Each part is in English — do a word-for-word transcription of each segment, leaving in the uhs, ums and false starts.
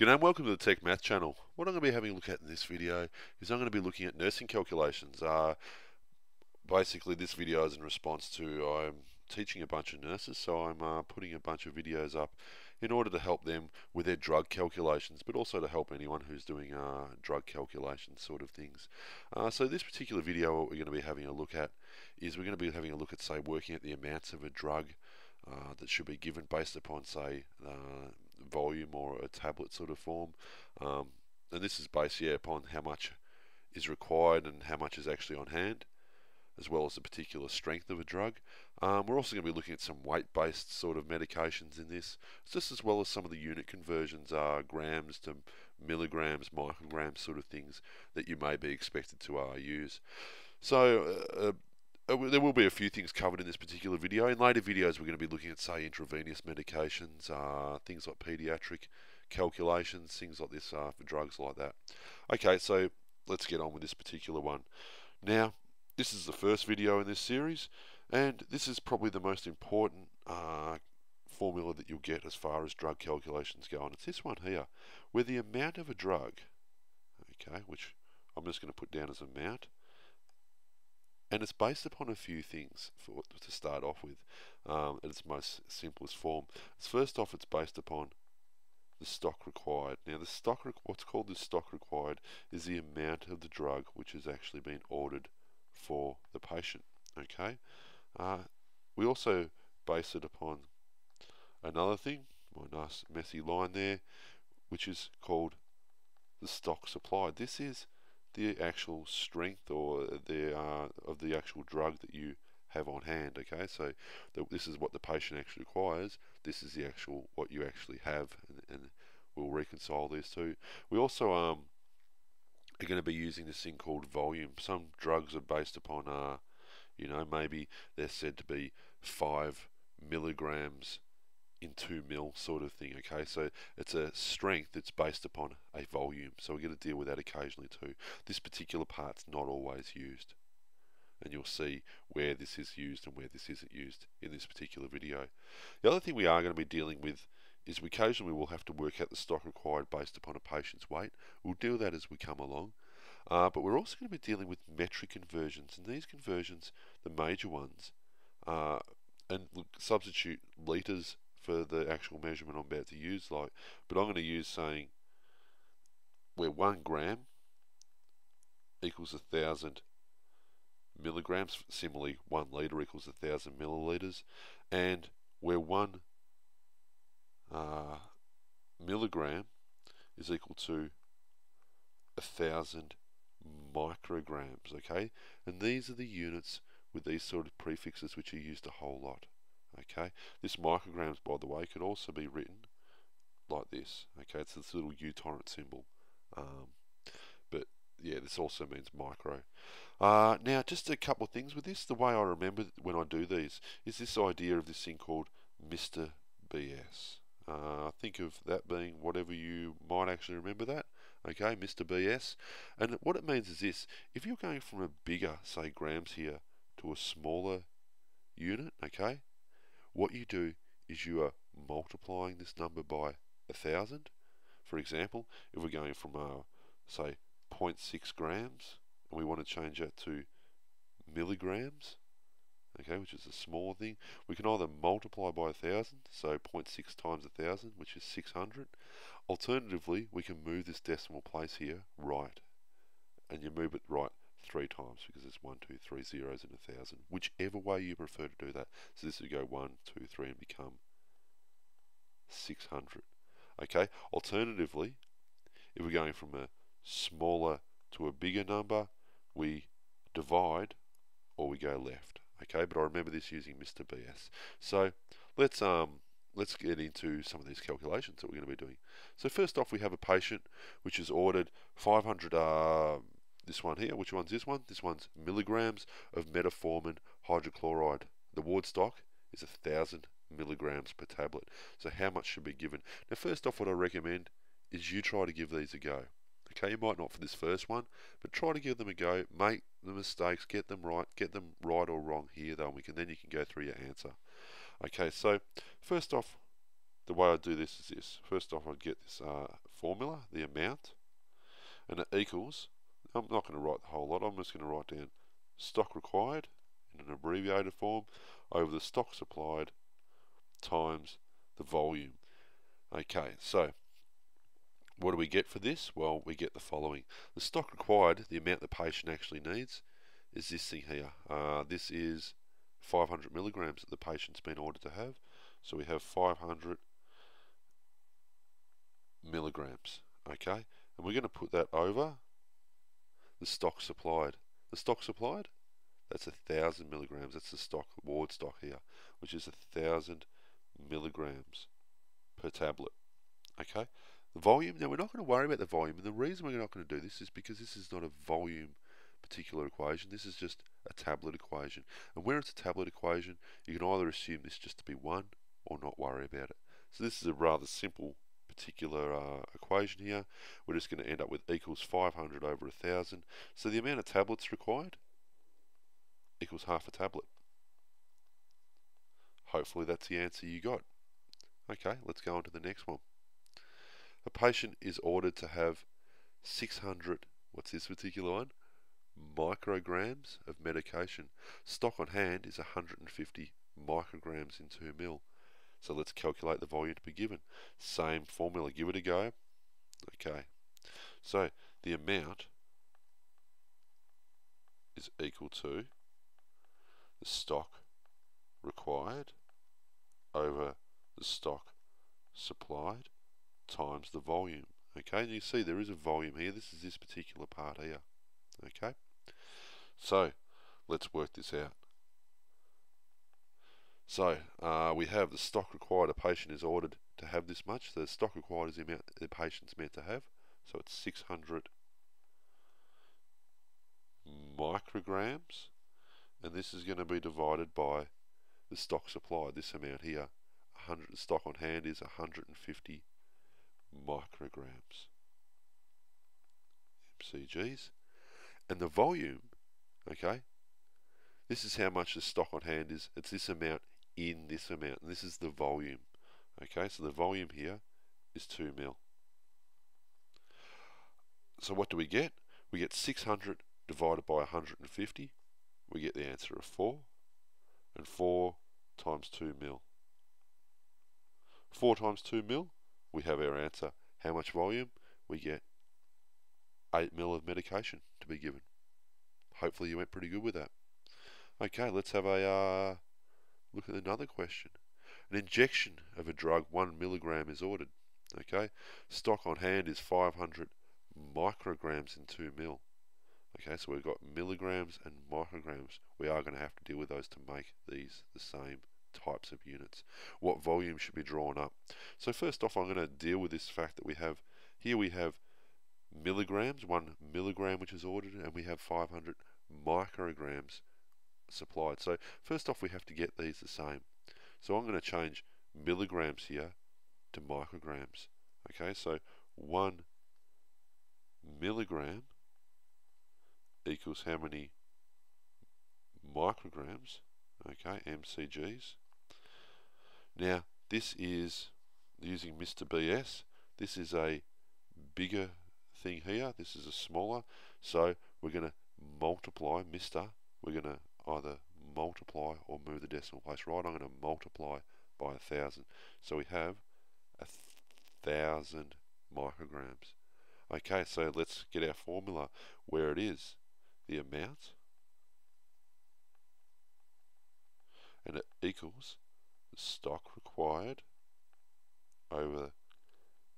G'day and welcome to the Tech Math channel. What I'm going to be having a look at in this video is I'm going to be looking at nursing calculations. Uh, basically this video is in response to I'm teaching a bunch of nurses, so I'm uh, putting a bunch of videos up in order to help them with their drug calculations, but also to help anyone who's doing uh, drug calculations sort of things. Uh, so this particular video, what we're going to be having a look at is we're going to be having a look at, say, working at the amounts of a drug uh, that should be given based upon, say, uh, volume or a tablet sort of form, um, and this is based yeah, upon how much is required and how much is actually on hand, as well as the particular strength of a drug. Um, we're also going to be looking at some weight-based sort of medications in this, just as well as some of the unit conversions are grams to milligrams, micrograms sort of things that you may be expected to uh, use. So uh, uh, there will be a few things covered in this particular video. In later videos we're going to be looking at, say, intravenous medications, uh, things like pediatric calculations, things like this uh, for drugs like that. Okay, so let's get on with this particular one. Now, this is the first video in this series, and this is probably the most important uh, formula that you'll get as far as drug calculations go, and it's this one here, where the amount of a drug, okay, which I'm just going to put down as amount, and it's based upon a few things for, to start off with, um, in its most simplest form. First off, it's based upon the stock required. Now, the stock, what's called the stock required is the amount of the drug which has actually been ordered for the patient. Okay, uh, we also base it upon another thing, my nice messy line there, which is called the stock supply. This is the actual strength or the uh, of the actual drug that you have on hand. Okay, so the, this is what the patient actually requires. This is the actual what you actually have, and, and we'll reconcile these two. We also um, are going to be using this thing called volume. Some drugs are based upon, uh, you know, maybe they're said to be five milligrams in two mil sort of thing. Okay, so it's a strength that's based upon a volume, so we're going to deal with that occasionally too. This particular part's not always used, and you'll see where this is used and where this isn't used in this particular video. The other thing we are going to be dealing with is we occasionally will have to work out the stock required based upon a patient's weight. We'll deal with that as we come along, uh, but we're also going to be dealing with metric conversions, and these conversions, the major ones, uh, and substitute litres for the actual measurement I'm about to use, like, but I'm going to use saying where one gram equals a thousand milligrams, similarly one litre equals a thousand millilitres, and where one uh, milligram is equal to a thousand micrograms. Okay, and these are the units with these sort of prefixes which are used a whole lot. Okay, this micrograms, by the way, could also be written like this. Okay, it's this little U torrent symbol, um, but yeah, this also means micro. Uh, now, just a couple of things with this. The way I remember when I do these is this idea of this thing called Mister B S. Uh, think of that being whatever you might actually remember that. Okay, Mister B S, and what it means is this: if you're going from a bigger, say, grams here to a smaller unit, okay, what you do is you are multiplying this number by a thousand. For example, if we're going from uh, say zero point six grams and we want to change that to milligrams, okay, which is a small thing, we can either multiply by a thousand, so zero point six times a thousand, which is six hundred. Alternatively, we can move this decimal place here right, and you move it right three times because it's one, two, three zeros and a thousand, whichever way you prefer to do that. So this would go one, two, three and become six hundred. Okay, alternatively, if we're going from a smaller to a bigger number, we divide or we go left. Okay, but I remember this using Mister B S. So let's um let's get into some of these calculations that we're going to be doing. So first off, we have a patient which is ordered five hundred uh, this one here, which one's this one? This one's milligrams of metformin hydrochloride. The ward stock is a thousand milligrams per tablet. So how much should be given? Now, first off, what I recommend is you try to give these a go. Okay, you might not for this first one, but try to give them a go. Make the mistakes, get them right, get them right or wrong here though, and we can then you can go through your answer. Okay, so first off, the way I do this is this. First off, I get this uh, formula, the amount, and it equals, I'm not going to write the whole lot, I'm just going to write down stock required in an abbreviated form over the stock supplied times the volume. Okay, so what do we get for this? Well, we get the following. The stock required, the amount the patient actually needs, is this thing here. Uh, this is five hundred milligrams that the patient's been ordered to have. So we have five hundred milligrams. Okay, and we're going to put that over the stock supplied. The stock supplied, that's a thousand milligrams. That's the stock, ward stock here, which is a thousand milligrams per tablet. Okay, the volume. Now we're not going to worry about the volume, and the reason we're not going to do this is because this is not a volume particular equation. This is just a tablet equation, and where it's a tablet equation, you can either assume this just to be one or not worry about it. So this is a rather simple particular uh, equation here. We're just going to end up with equals five hundred over one thousand. So the amount of tablets required equals half a tablet. Hopefully that's the answer you got. Okay, let's go on to the next one. A patient is ordered to have six hundred, what's this particular one? Micrograms of medication. Stock on hand is one hundred fifty micrograms in two mil. So let's calculate the volume to be given. Same formula, give it a go. Okay, so the amount is equal to the stock required over the stock supplied times the volume. Okay, and you see there is a volume here. This is this particular part here. Okay, so let's work this out. So uh, we have the stock required. A patient is ordered to have this much. The stock required is the amount the patient's meant to have. So it's six hundred micrograms, and this is going to be divided by the stock supplied. This amount here, one hundred, stock on hand is one hundred fifty micrograms. M C Gs. And the volume, okay, this is how much the stock on hand is. It's this amount in this amount, and this is the volume. Okay, so the volume here is two mil. So what do we get? We get six hundred divided by one hundred fifty. We get the answer of four, and four times two mil. four times two mil, we have our answer. How much volume? We get eight mil of medication to be given. Hopefully you went pretty good with that. Okay, let's have a uh, look at another question. An injection of a drug one milligram is ordered. Okay, stock on hand is five hundred micrograms in two mil. Okay, so we've got milligrams and micrograms. We are going to have to deal with those to make these the same types of units. What volume should be drawn up? So first off, I'm going to deal with this fact that we have here we have milligrams, one milligram which is ordered, and we have five hundred micrograms supplied. So first off, we have to get these the same. So I'm going to change milligrams here to micrograms. Okay, so one milligram equals how many micrograms? Okay, M C Gs. Now this is using Mister B S. This is a bigger thing here, this is a smaller, so we're going to multiply Mister, we're going to either multiply or move the decimal place right. I'm going to multiply by a thousand, so we have a thousand micrograms. Okay, so let's get our formula where it is the amount, and it equals the stock required over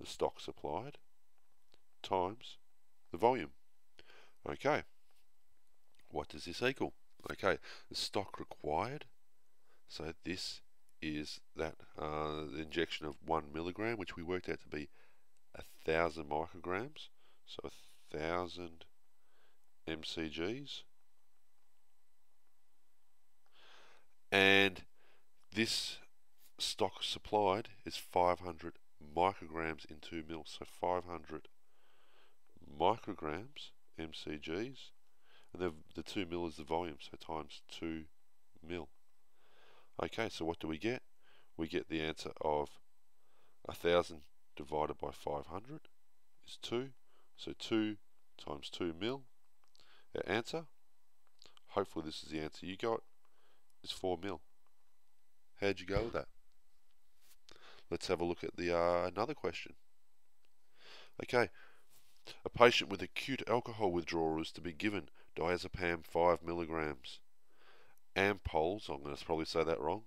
the stock supplied times the volume. Okay, what does this equal? Okay, the stock required, so this is that uh, the injection of one milligram, which we worked out to be a thousand micrograms, so a thousand M C Gs, and this stock supplied is five hundred micrograms in two mil, so five hundred micrograms M C Gs, and the, the two mil is the volume, so times two mil. Okay, so what do we get? We get the answer of one thousand divided by five hundred is two, so two times two mil. Our answer, hopefully this is the answer you got, is four mil. How'd you go with that? Let's have a look at the uh, another question. Okay, a patient with acute alcohol withdrawal is to be given diazepam five milligrams, ampoles, I'm going to probably say that wrong,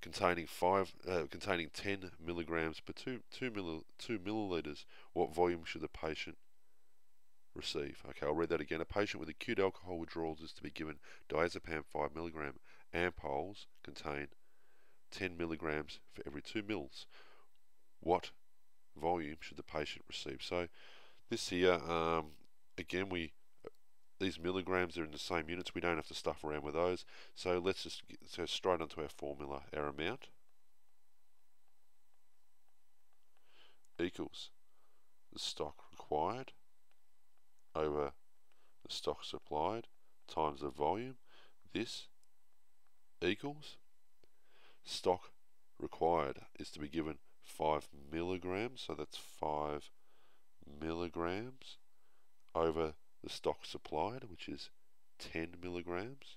containing five, uh, containing ten milligrams per two, two, mil, two milliliters. What volume should the patient receive? Okay, I'll read that again. A patient with acute alcohol withdrawals is to be given diazepam five milligrams, ampoles contain ten milligrams for every two mils. What volume should the patient receive? So this here, um, again, we these milligrams are in the same units. We don't have to stuff around with those. So let's just go straight onto our formula. Our amount equals the stock required over the stock supplied times the volume. This equals stock required is to be given five milligrams, so that's five milligrams over the stock supplied, which is ten milligrams,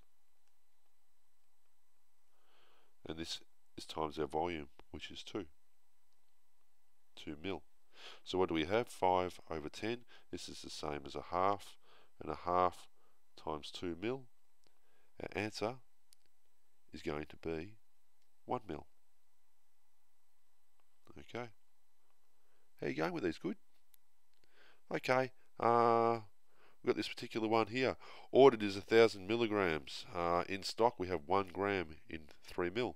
and this is times our volume, which is two two mil. So what do we have? Five over ten, this is the same as a half, and a half times two mil. Our answer is going to be one mil. Okay, how are you going with these? Good. Okay, uh, we've got this particular one here. Ordered is a thousand milligrams. Uh, in stock we have one gram in three mil.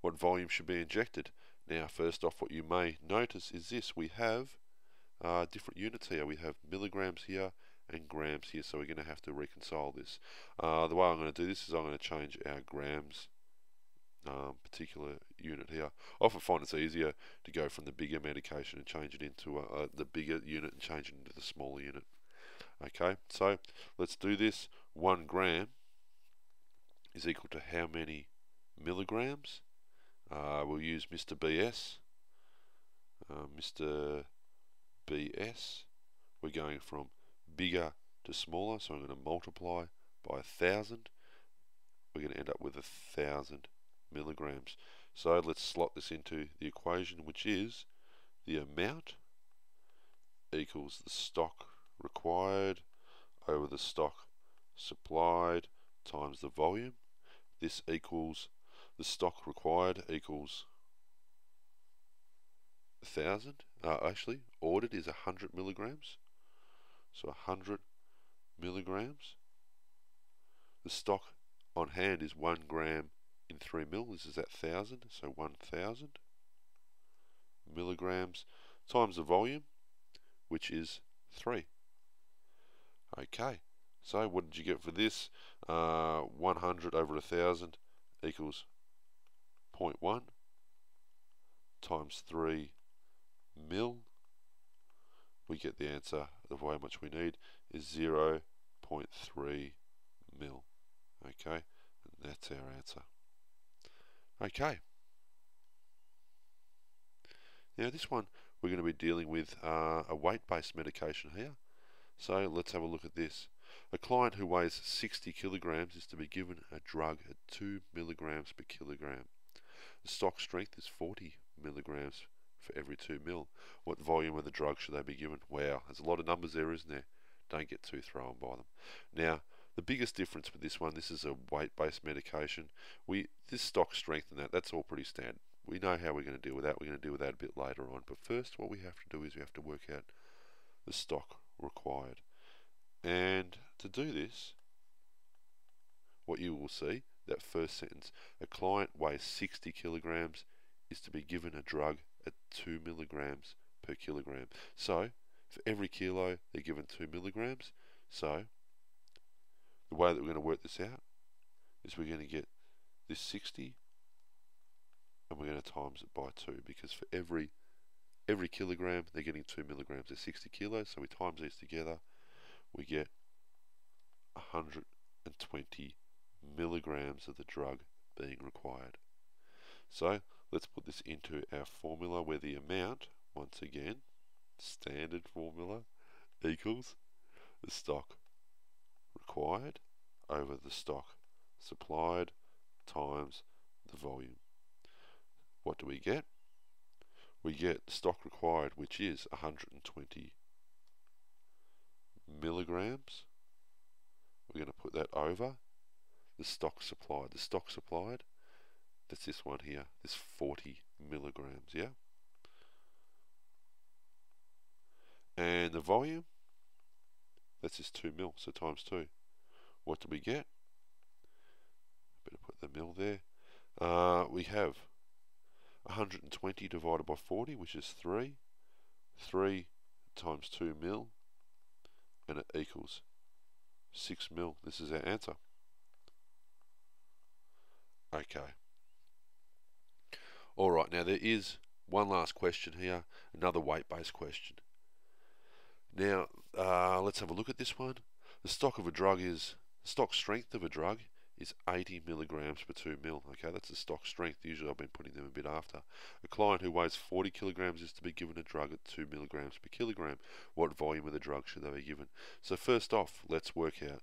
What volume should be injected? Now, first off, what you may notice is this: we have uh, different units here. We have milligrams here and grams here, so we're going to have to reconcile this. Uh, the way I'm going to do this is I'm going to change our grams Um, particular unit here. I often find it's easier to go from the bigger medication and change it into a, uh, the bigger unit and change it into the smaller unit. Okay, so let's do this. One gram is equal to how many milligrams? Uh, we'll use Mister B S. Uh, Mister B S. We're going from bigger to smaller, so I'm going to multiply by a thousand. We're going to end up with a thousand milligrams. So let's slot this into the equation, which is the amount equals the stock required over the stock supplied times the volume. This equals the stock required equals a thousand. Uh, actually, ordered is a hundred milligrams. So a hundred milligrams. The stock on hand is one gram in three mil, this is at thousand, so one thousand milligrams times the volume, which is three. Okay, so what did you get for this? Uh, one hundred over a thousand equals point one times three mil. We get the answer of how much we need is zero point three mil. Okay, and that's our answer. Okay, now this one we're going to be dealing with uh, a weight-based medication here, so let's have a look at this. A client who weighs sixty kilograms is to be given a drug at two milligrams per kilogram. The stock strength is forty milligrams for every two mil. What volume of the drug should they be given? Wow, there's a lot of numbers there, isn't there? Don't get too thrown by them. Now, the biggest difference with this one, this is a weight-based medication. We this stock strength and that, that's all pretty standard. We know how we're going to deal with that. We're going to deal with that a bit later on. But first, what we have to do is we have to work out the stock required. And to do this, what you will see, that first sentence, a client weighs sixty kilograms is to be given a drug at two milligrams per kilogram. So, for every kilo, they're given two milligrams. So, the way that we're going to work this out is we're going to get this sixty and we're going to times it by two, because for every every kilogram they're getting two milligrams. They're sixty kilos, so we times these together, we get one hundred twenty milligrams of the drug being required. So Let's put this into our formula where the amount, once again, standard formula, equals the stock required over the stock supplied times the volume. What do we get? We get stock required, which is one hundred twenty milligrams. We're going to put that over the stock supplied. The stock supplied, that's this one here, this forty milligrams, yeah? And the volume, that's just two mil, so times two. What do we get? Better put the mil there. Uh, we have one hundred twenty divided by forty, which is three. three times two mil, and it equals six mil. This is our answer. Okay. Alright, now there is one last question here, another weight-based question. Now, uh, let's have a look at this one. The stock of a drug is, stock strength of a drug is eighty milligrams per two mil. Okay, that's the stock strength. Usually I've been putting them a bit after. A client who weighs forty kilograms is to be given a drug at two milligrams per kilogram. What volume of the drug should they be given? So first off, let's work out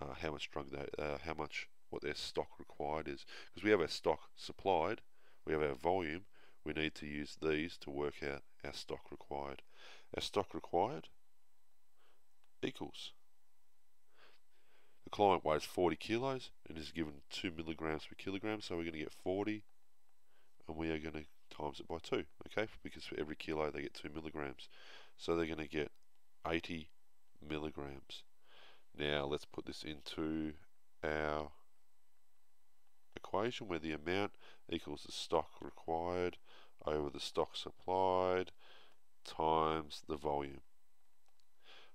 uh, how much drug they, uh, how much, what their stock required is. Because we have our stock supplied, we have our volume, we need to use these to work out our stock required. Our stock required equals, the client weighs forty kilos and is given two milligrams per kilogram, so we're going to get forty and we are going to times it by two, okay, because for every kilo they get two milligrams, so they're going to get eighty milligrams. Now let's put this into our equation where the amount equals the stock required over the stock supplied times the volume.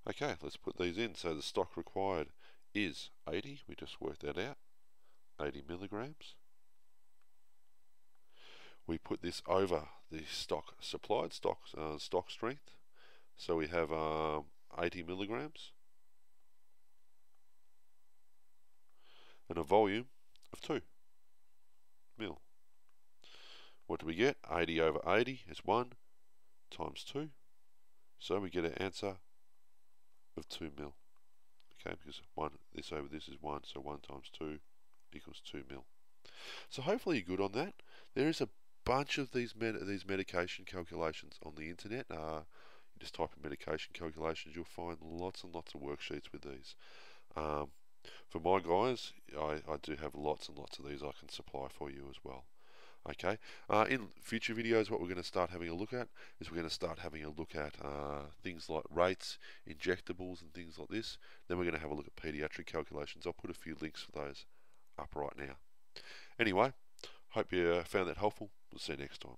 Okay, let's put these in. So the stock required is eighty, we just worked that out, eighty milligrams. We put this over the stock supplied, stock, uh, stock strength, so we have um, eighty milligrams and a volume of two mil. What do we get? eighty over eighty is one times two, so we get an answer of two mil. Okay, because one, this over this is one, so one times two equals two mil. So hopefully you're good on that. There is a bunch of these med these medication calculations on the internet. Uh, you just type in medication calculations, you'll find lots and lots of worksheets with these. Um, for my guys, I, I do have lots and lots of these I can supply for you as well. Okay, uh, in future videos what we're going to start having a look at is we're going to start having a look at uh, things like rates, injectables and things like this. Then we're going to have a look at pediatric calculations. I'll put a few links for those up right now. Anyway, hope you found that helpful. We'll see you next time.